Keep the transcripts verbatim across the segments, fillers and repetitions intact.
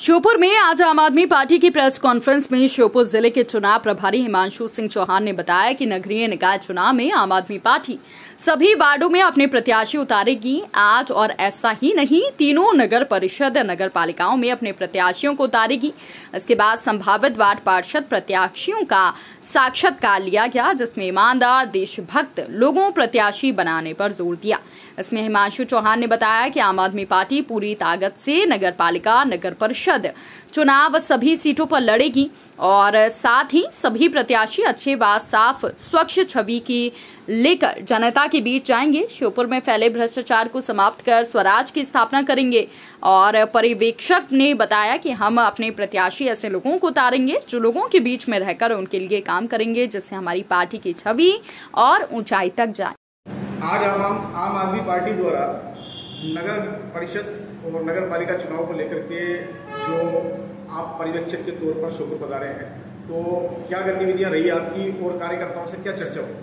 श्योपुर में आज आम आदमी पार्टी की प्रेस कॉन्फ्रेंस में श्योपुर जिले के चुनाव प्रभारी हिमांशु सिंह चौहान ने बताया कि नगरीय निकाय चुनाव में आम आदमी पार्टी सभी वार्डों में अपने प्रत्याशी उतारेगी। आज और ऐसा ही नहीं, तीनों नगर परिषद नगर पालिकाओं में अपने प्रत्याशियों को उतारेगी। इसके बाद संभावित वार्ड पार्षद प्रत्याशियों का साक्षात्कार लिया गया, जिसमें ईमानदार देशभक्त लोगों प्रत्याशी बनाने पर जोर दिया। इसमें हिमांशु चौहान ने बताया कि आम आदमी पार्टी पूरी ताकत से नगर पालिका नगर परिषद चुनाव सभी सीटों पर लड़ेगी और साथ ही सभी प्रत्याशी अच्छे व साफ स्वच्छ छवि की लेकर जनता के बीच जाएंगे। श्योपुर में फैले भ्रष्टाचार को समाप्त कर स्वराज की स्थापना करेंगे। और पर्यवेक्षक ने बताया कि हम अपने प्रत्याशी ऐसे लोगों को उतारेंगे जो लोगों के बीच में रहकर उनके लिए काम करेंगे, जिससे हमारी पार्टी की छवि और ऊंचाई तक जाए। आज आम आदमी पार्टी द्वारा नगर परिषद और नगर पालिका चुनाव को लेकर के जो आप पर्यवेक्षक के तौर पर श्योपुर पधारे हैं, तो क्या गतिविधियां रही आपकी और कार्यकर्ताओं से क्या चर्चा हुई?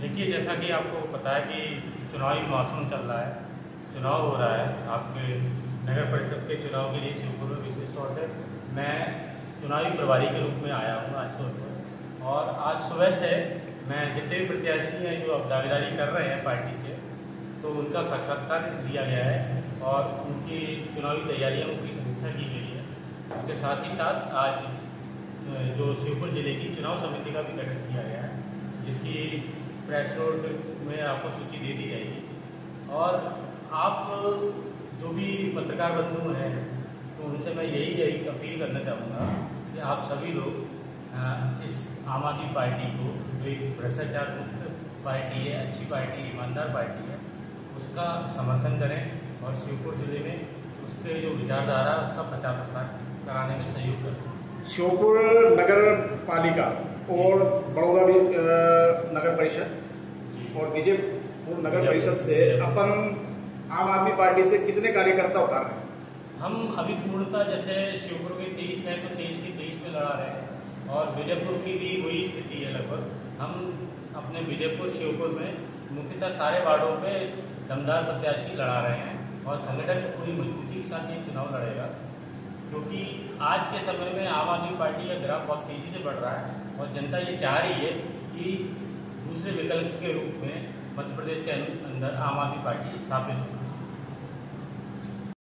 देखिए, जैसा कि आपको पता है कि चुनावी मौसम चल रहा है, चुनाव हो रहा है। आपके नगर परिषद के चुनाव के लिए श्योपुर में विशेष तौर से मैं चुनावी प्रभारी के रूप में आया हूँ आज श्योपुर। और आज सुबह से मैं जितने भी प्रत्याशी हैं जो अब दावेदारी कर रहे हैं पार्टी से, तो उनका साक्षात्कार लिया गया है और उनकी चुनावी तैयारियां, उनकी समीक्षा की गई है। उसके साथ ही साथ आज जो श्योपुर जिले की चुनाव समिति का भी गठन किया गया है, जिसकी प्रेस नोट में आपको सूची दे दी जाएगी। और आप जो भी पत्रकार बंधु हैं, तो उनसे मैं यही यही अपील करना चाहूँगा कि आप सभी लोग इस आम आदमी पार्टी को, जो एक भ्रष्टाचार मुक्त पार्टी है, अच्छी पार्टी, ईमानदार पार्टी है, उसका समर्थन करें और श्योपुर जिले में उसके जो विचारधारा उसका प्रचार प्रसार कराने में सहयोग करें। श्योपुर नगर पालिका और बड़ौदा भी नगर परिषद और विजयपुर नगर परिषद से अपन आम आदमी पार्टी से कितने कार्यकर्ता उतार रहे हैं? हम अभी पूर्णतः, जैसे श्योपुर में तेईस है तो तेईस की तेईस में लड़ा रहे हैं और विजयपुर की भी वही स्थिति है। लगभग हम अपने विजयपुर श्योपुर में मुख्यतः सारे वार्डों में दमदार प्रत्याशी लड़ा रहे हैं और संगठन पूरी मजबूती के साथ ये चुनाव लड़ेगा, क्योंकि आज के समय में आम आदमी पार्टी का ग्राफ बहुत तेज़ी से बढ़ रहा है और जनता ये चाह रही है कि दूसरे विकल्प के रूप में मध्य प्रदेश के अंदर आम आदमी पार्टी स्थापित हो।